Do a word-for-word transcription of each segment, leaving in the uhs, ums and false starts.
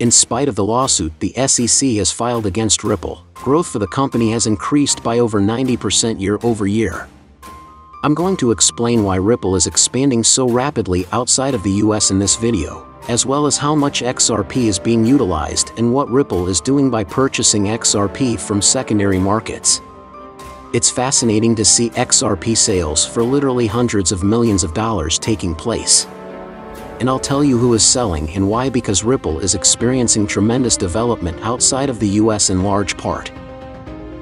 In spite of the lawsuit the S E C has filed against Ripple, growth for the company has increased by over ninety percent year over year. I'm going to explain why Ripple is expanding so rapidly outside of the U S in this video, as well as how much X R P is being utilized and what Ripple is doing by purchasing X R P from secondary markets. It's fascinating to see X R P sales for literally hundreds of millions of dollars taking place. And I'll tell you who is selling and why, because Ripple is experiencing tremendous development outside of the U S in large part.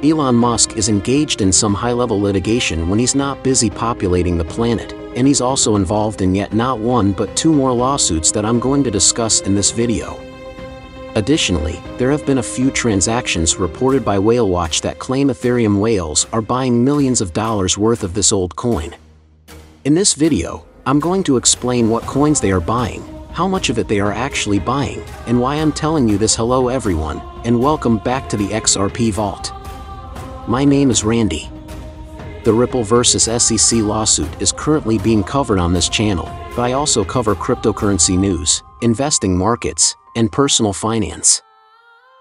Elon Musk is engaged in some high-level litigation when he's not busy populating the planet, and he's also involved in yet not one but two more lawsuits that I'm going to discuss in this video. Additionally, there have been a few transactions reported by WhaleWatch that claim Ethereum whales are buying millions of dollars worth of this old coin. In this video, I'm going to explain what coins they are buying, how much of it they are actually buying, and why I'm telling you this. Hello everyone, and welcome back to the X R P Vault. My name is Randy. The Ripple versus S E C lawsuit is currently being covered on this channel, but I also cover cryptocurrency news, investing markets, and personal finance.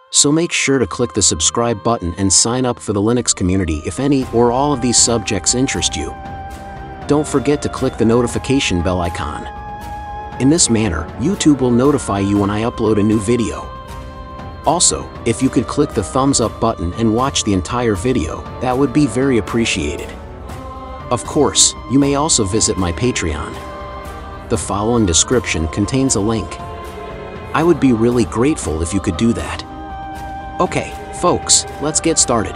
So make sure to click the subscribe button and sign up for the Linux community if any or all of these subjects interest you. Don't forget to click the notification bell icon. In this manner, YouTube will notify you when I upload a new video. Also, if you could click the thumbs up button and watch the entire video, that would be very appreciated. Of course, you may also visit my Patreon. The following description contains a link. I would be really grateful if you could do that. Okay, folks, let's get started.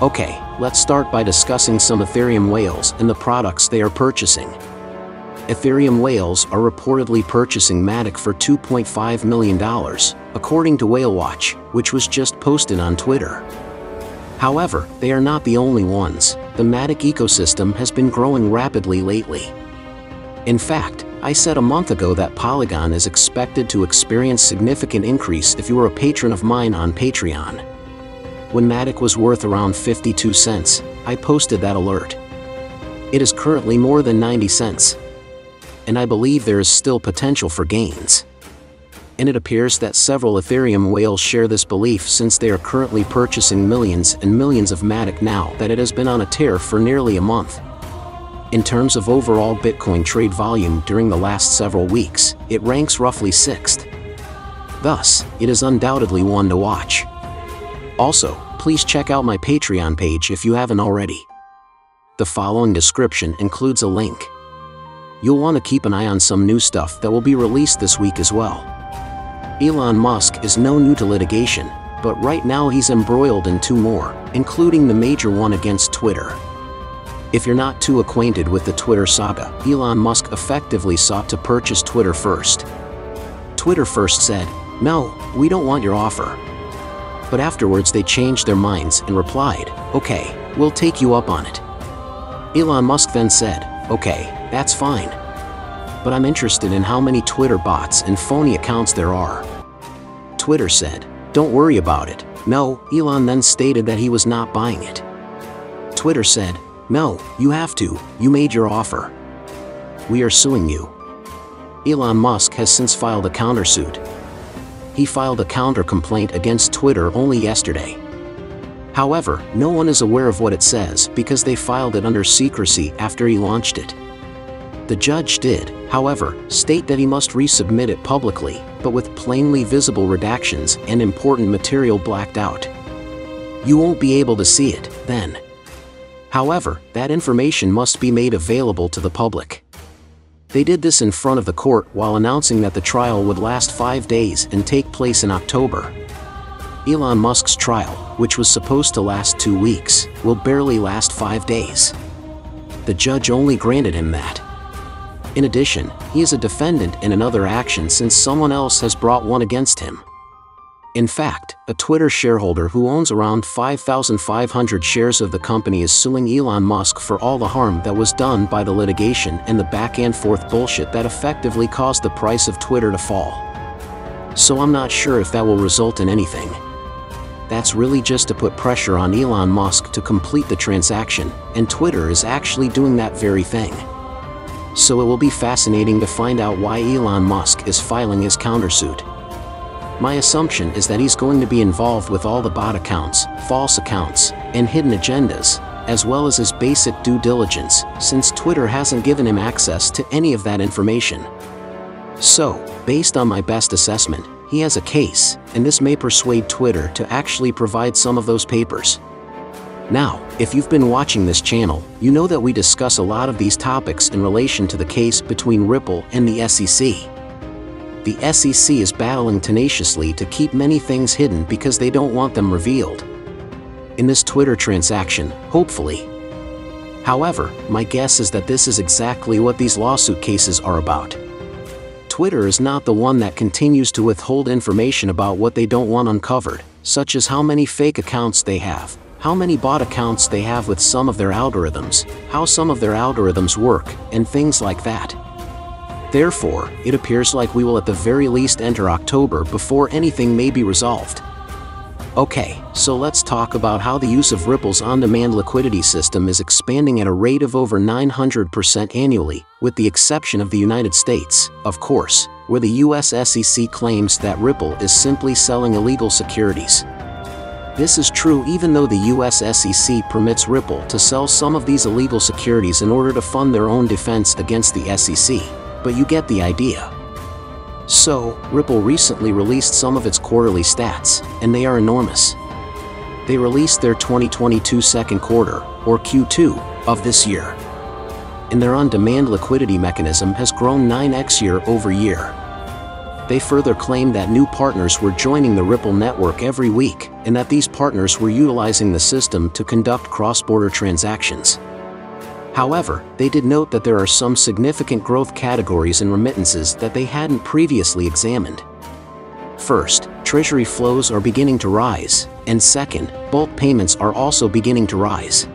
Okay, let's start by discussing some Ethereum whales and the products they are purchasing. Ethereum whales are reportedly purchasing Matic for two point five million dollars, according to WhaleWatch, which was just posted on Twitter. However, they are not the only ones. The Matic ecosystem has been growing rapidly lately. In fact, I said a month ago that Polygon is expected to experience significant increase if you were a patron of mine on Patreon. When Matic was worth around fifty-two cents, I posted that alert. It is currently more than ninety cents. And I believe there is still potential for gains. And it appears that several Ethereum whales share this belief, since they are currently purchasing millions and millions of Matic now that it has been on a tear for nearly a month. In terms of overall Bitcoin trade volume during the last several weeks, it ranks roughly sixth. Thus, it is undoubtedly one to watch. Also, please check out my Patreon page if you haven't already. The following description includes a link. You'll want to keep an eye on some new stuff that will be released this week as well. Elon Musk is no new to litigation, but right now he's embroiled in two more, including the major one against Twitter. If you're not too acquainted with the Twitter saga, Elon Musk effectively sought to purchase Twitter first. Twitter first said, "No, we don't want your offer." But afterwards they changed their minds and replied, "Okay, we'll take you up on it." Elon Musk then said, "Okay, that's fine. But I'm interested in how many Twitter bots and phony accounts there are." Twitter said, "Don't worry about it." No, Elon then stated that he was not buying it. Twitter said, "No, you have to, you made your offer. We are suing you." Elon Musk has since filed a countersuit. He filed a counter-complaint against Twitter only yesterday. However, no one is aware of what it says because they filed it under secrecy after he launched it. The judge did, however, state that he must resubmit it publicly, but with plainly visible redactions and important material blacked out. You won't be able to see it, then. However, that information must be made available to the public. They did this in front of the court while announcing that the trial would last five days and take place in October. Elon Musk's trial, which was supposed to last two weeks, will barely last five days. The judge only granted him that. In addition, he is a defendant in another action since someone else has brought one against him. In fact, a Twitter shareholder who owns around five thousand five hundred shares of the company is suing Elon Musk for all the harm that was done by the litigation and the back and forth bullshit that effectively caused the price of Twitter to fall. So I'm not sure if that will result in anything. That's really just to put pressure on Elon Musk to complete the transaction, and Twitter is actually doing that very thing. So it will be fascinating to find out why Elon Musk is filing his countersuit. My assumption is that he's going to be involved with all the bot accounts, false accounts, and hidden agendas, as well as his basic due diligence, since Twitter hasn't given him access to any of that information. So, based on my best assessment, he has a case, and this may persuade Twitter to actually provide some of those papers. Now, if you've been watching this channel, you know that we discuss a lot of these topics in relation to the case between Ripple and the S E C. The S E C is battling tenaciously to keep many things hidden because they don't want them revealed in this Twitter transaction, hopefully. However, my guess is that this is exactly what these lawsuit cases are about. Twitter is not the one that continues to withhold information about what they don't want uncovered, such as how many fake accounts they have, how many bot accounts they have with some of their algorithms, how some of their algorithms work, and things like that. Therefore, it appears like we will at the very least enter October before anything may be resolved. Okay, so let's talk about how the use of Ripple's on-demand liquidity system is expanding at a rate of over nine hundred percent annually, with the exception of the United States, of course, where the U S S E C claims that Ripple is simply selling illegal securities. This is true even though the U S S E C permits Ripple to sell some of these illegal securities in order to fund their own defense against the S E C, but you get the idea. So, Ripple recently released some of its quarterly stats, and they are enormous. They released their twenty twenty-two second quarter, or Q two, of this year. And their on-demand liquidity mechanism has grown nine x year over year. They further claim that new partners were joining the Ripple network every week, and that these partners were utilizing the system to conduct cross-border transactions. However, they did note that there are some significant growth categories and remittances that they hadn't previously examined. First, treasury flows are beginning to rise, and second, bulk payments are also beginning to rise.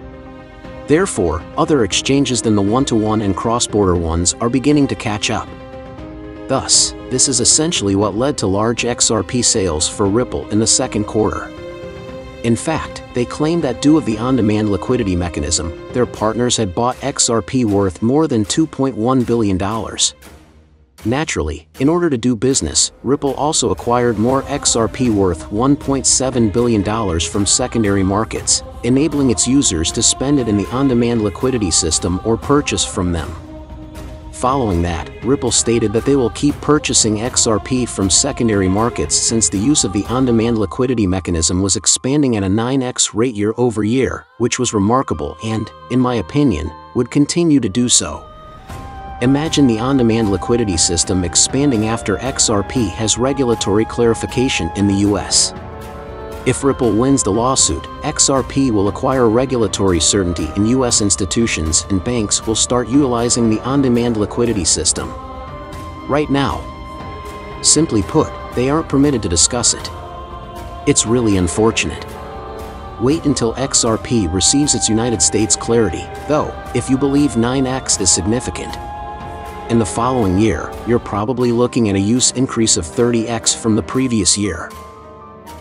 Therefore, other exchanges than the one-to-one and cross-border ones are beginning to catch up. Thus, this is essentially what led to large X R P sales for Ripple in the second quarter. In fact, they claim that due to the on-demand liquidity mechanism, their partners had bought X R P worth more than two point one billion dollars. Naturally, in order to do business, Ripple also acquired more X R P worth one point seven billion dollars from secondary markets, enabling its users to spend it in the on-demand liquidity system or purchase from them. Following that, Ripple stated that they will keep purchasing X R P from secondary markets since the use of the on-demand liquidity mechanism was expanding at a nine x rate year over year, which was remarkable and, in my opinion, would continue to do so. Imagine the on-demand liquidity system expanding after X R P has regulatory clarification in the U S. If Ripple wins the lawsuit, X R P will acquire regulatory certainty and U S institutions and banks will start utilizing the on-demand liquidity system. Right now, simply put, they aren't permitted to discuss it. It's really unfortunate. Wait until X R P receives its United States clarity, though, if you believe nine x is significant. In the following year, you're probably looking at a use increase of thirty x from the previous year.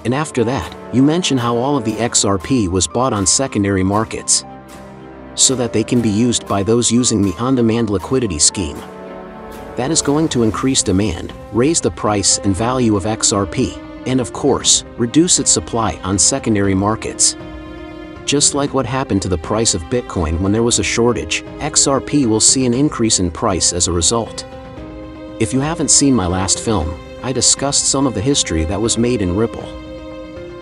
And after that, you mention how all of the X R P was bought on secondary markets, so that they can be used by those using the on-demand liquidity scheme. That is going to increase demand, raise the price and value of X R P, and of course, reduce its supply on secondary markets. Just like what happened to the price of Bitcoin when there was a shortage, X R P will see an increase in price as a result. If you haven't seen my last film, I discussed some of the history that was made in Ripple.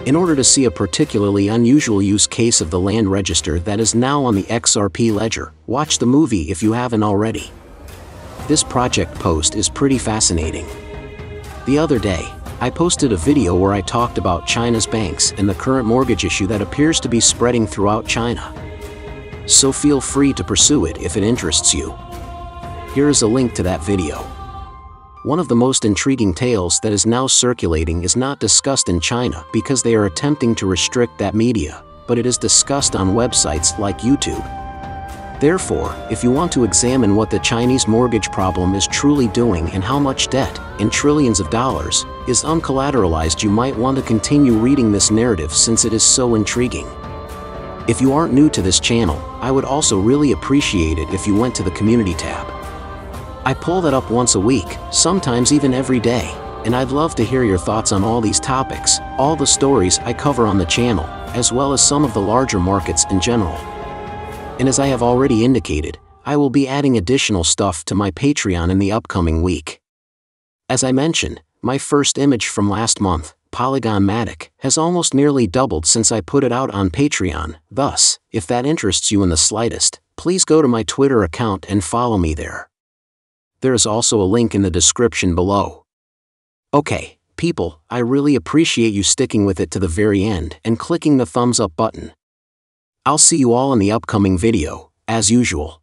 In order to see a particularly unusual use case of the land register that is now on the X R P ledger, watch the movie if you haven't already. This project post is pretty fascinating. The other day, I posted a video where I talked about China's banks and the current mortgage issue that appears to be spreading throughout China. So feel free to pursue it if it interests you. Here is a link to that video. One of the most intriguing tales that is now circulating is not discussed in China because they are attempting to restrict that media, but it is discussed on websites like YouTube. Therefore, if you want to examine what the Chinese mortgage problem is truly doing and how much debt, in trillions of dollars, is uncollateralized, you might want to continue reading this narrative since it is so intriguing. If you aren't new to this channel, I would also really appreciate it if you went to the community tab. I pull that up once a week, sometimes even every day. and I'd love to hear your thoughts on all these topics, all the stories I cover on the channel, as well as some of the larger markets in general. And as I have already indicated, I will be adding additional stuff to my Patreon in the upcoming week. As I mentioned, my first image from last month, Polygon Matic, has almost nearly doubled since I put it out on Patreon, thus, if that interests you in the slightest, please go to my Twitter account and follow me there. There is also a link in the description below. Okay, people, I really appreciate you sticking with it to the very end and clicking the thumbs up button. I'll see you all in the upcoming video, as usual.